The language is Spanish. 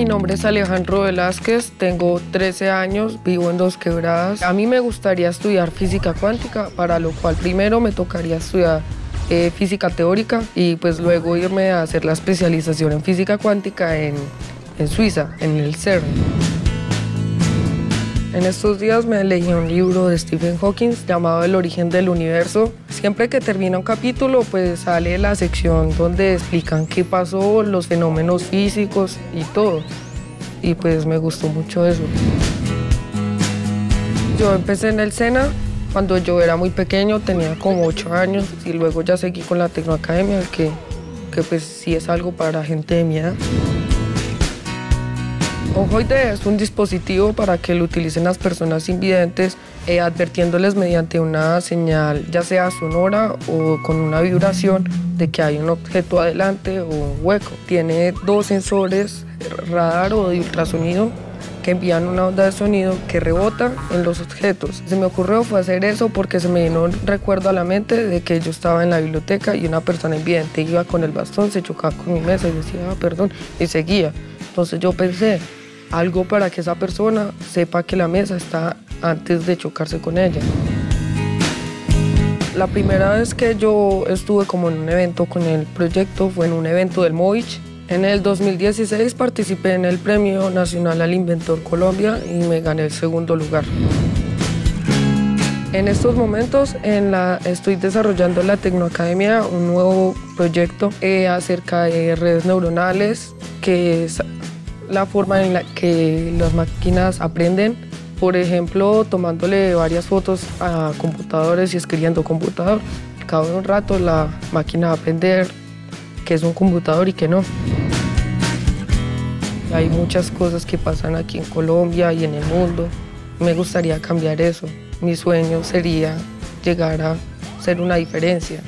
mi nombre es Alejandro Velázquez, tengo 13 años, vivo en Dosquebradas. A mí me gustaría estudiar física cuántica, para lo cual primero me tocaría estudiar física teórica y pues luego irme a hacer la especialización en física cuántica en Suiza, en el CERN. En estos días me leí un libro de Stephen Hawking llamado El origen del universo. Siempre que termina un capítulo, pues sale la sección donde explican qué pasó, los fenómenos físicos y todo. Y pues me gustó mucho eso. Yo empecé en el SENA cuando yo era muy pequeño, tenía como 8 años, y luego ya seguí con la Tecnoacademia, que pues sí es algo para gente de mi edad. Ojoide es un dispositivo para que lo utilicen las personas invidentes, advirtiéndoles mediante una señal, ya sea sonora o con una vibración, de que hay un objeto adelante o un hueco. Tiene 2 sensores, radar o de ultrasonido, que envían una onda de sonido que rebota en los objetos. Se me ocurrió fue hacer eso porque se me vino un recuerdo a la mente de que yo estaba en la biblioteca y una persona invidente iba con el bastón, se chocaba con mi mesa y decía, ah, perdón, y seguía. Entonces yo pensé, algo para que esa persona sepa que la mesa está antes de chocarse con ella. La primera vez que yo estuve como en un evento con el proyecto fue en un evento del Moic. En el 2016 participé en el Premio Nacional al Inventor Colombia y me gané el 2.º lugar. En estos momentos estoy desarrollando en la Tecnoacademia un nuevo proyecto acerca de redes neuronales, que es la forma en la que las máquinas aprenden, por ejemplo, tomándole varias fotos a computadores y escribiendo computador. Cada un rato la máquina va a aprender qué es un computador y qué no. Hay muchas cosas que pasan aquí en Colombia y en el mundo. Me gustaría cambiar eso. Mi sueño sería llegar a ser una diferencia.